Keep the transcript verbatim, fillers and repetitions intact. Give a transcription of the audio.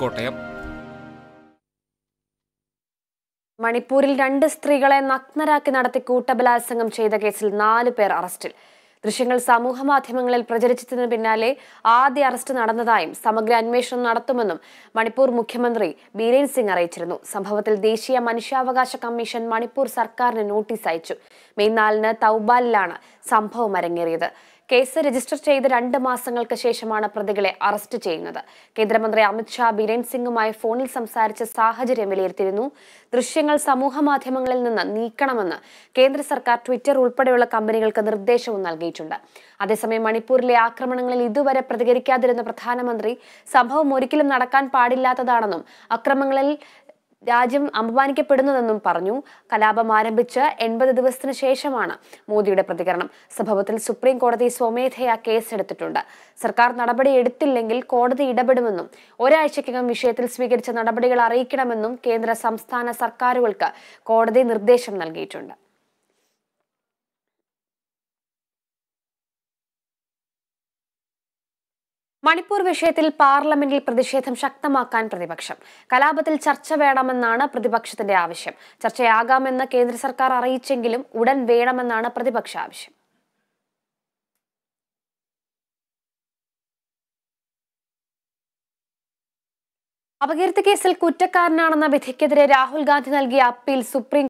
കോട്ടയം. മണിപ്പൂരിൽ രണ്ട് സ്ത്രീകളെ നഗ്നരാക്കി നടത്തി കൂട്ടബലാത്സംഗം ചെയ്ത കേസിൽ നാല് പേർ അറസ്റ്റിൽ. ദൃശ്യങ്ങൾ സമൂഹമാധ്യമങ്ങളിൽ പ്രചരിച്ചതിന് പിന്നാലെ ആദ്യ അറസ്റ്റ് നടന്നതായും സമഗ്ര അന്വേഷണം നടത്തുമെന്നും മണിപ്പൂർ മുഖ്യമന്ത്രി ബീരേൻ സിംഗ് അറിയിച്ചിരുന്നു. സംഭവത്തിൽ ദേശീയ മനുഷ്യാവകാശ കമ്മീഷൻ മണിപ്പൂർ സർക്കാരിന് നോട്ടീസ് അയച്ചു. മെയ് നാലിന് തൗബാലിലാണ് സംഭവം അരങ്ങേറിയത്. കേസ് രജിസ്റ്റർ ചെയ്ത് രണ്ട് മാസങ്ങൾക്ക് ശേഷമാണ് പ്രതികളെ അറസ്റ്റ് ചെയ്യുന്നത്. കേന്ദ്രമന്ത്രി അമിത്ഷാ ബിരൻ സിംഗുമായി ഫോണിൽ സംസാരിച്ച സാഹചര്യം വിലയിരുത്തിയിരുന്നു. ദൃശ്യങ്ങൾ സമൂഹമാധ്യമങ്ങളിൽ നിന്ന് നീക്കണമെന്ന് കേന്ദ്ര സർക്കാർ ട്വിറ്റർ ഉൾപ്പെടെയുള്ള കമ്പനികൾക്ക് നിർദ്ദേശവും നൽകിയിട്ടുണ്ട്. അതേസമയം മണിപ്പൂരിലെ ആക്രമണങ്ങളിൽ ഇതുവരെ പ്രതികരിക്കാതിരുന്ന പ്രധാനമന്ത്രി സംഭവം ഒരിക്കലും നടക്കാൻ പാടില്ലാത്തതാണെന്നും അക്രമങ്ങളിൽ രാജ്യം അപമാനിക്കപ്പെടുന്നതെന്നും പറഞ്ഞു. കലാപം ആരംഭിച്ച് എൺപത് ദിവസത്തിന് ശേഷമാണ് മോദിയുടെ പ്രതികരണം. സംഭവത്തിൽ സുപ്രീം കോടതി സ്വമേധയാ കേസെടുത്തിട്ടുണ്ട്. സർക്കാർ നടപടി എടുത്തില്ലെങ്കിൽ കോടതി ഇടപെടുമെന്നും ഒരാഴ്ചക്കകം വിഷയത്തിൽ സ്വീകരിച്ച നടപടികൾ അറിയിക്കണമെന്നും കേന്ദ്ര സംസ്ഥാന സർക്കാരുകൾക്ക് കോടതി നിർദ്ദേശം നൽകിയിട്ടുണ്ട്. മണിപ്പൂർ വിഷയത്തിൽ പാർലമെന്റിൽ പ്രതിഷേധം ശക്തമാക്കാൻ പ്രതിപക്ഷം. കലാപത്തിൽ ചർച്ച വേണമെന്നാണ് പ്രതിപക്ഷത്തിന്റെ ആവശ്യം. ചർച്ചയാകാമെന്ന് കേന്ദ്ര സർക്കാർ അറിയിച്ചെങ്കിലും ഉടൻ വേണമെന്നാണ് പ്രതിപക്ഷ ആവശ്യം. അപകീർത്തി കേസിൽ കുറ്റക്കാരനാണെന്ന വിധിക്കെതിരെ രാഹുൽ ഗാന്ധി നൽകിയ അപ്പീൽ സുപ്രീം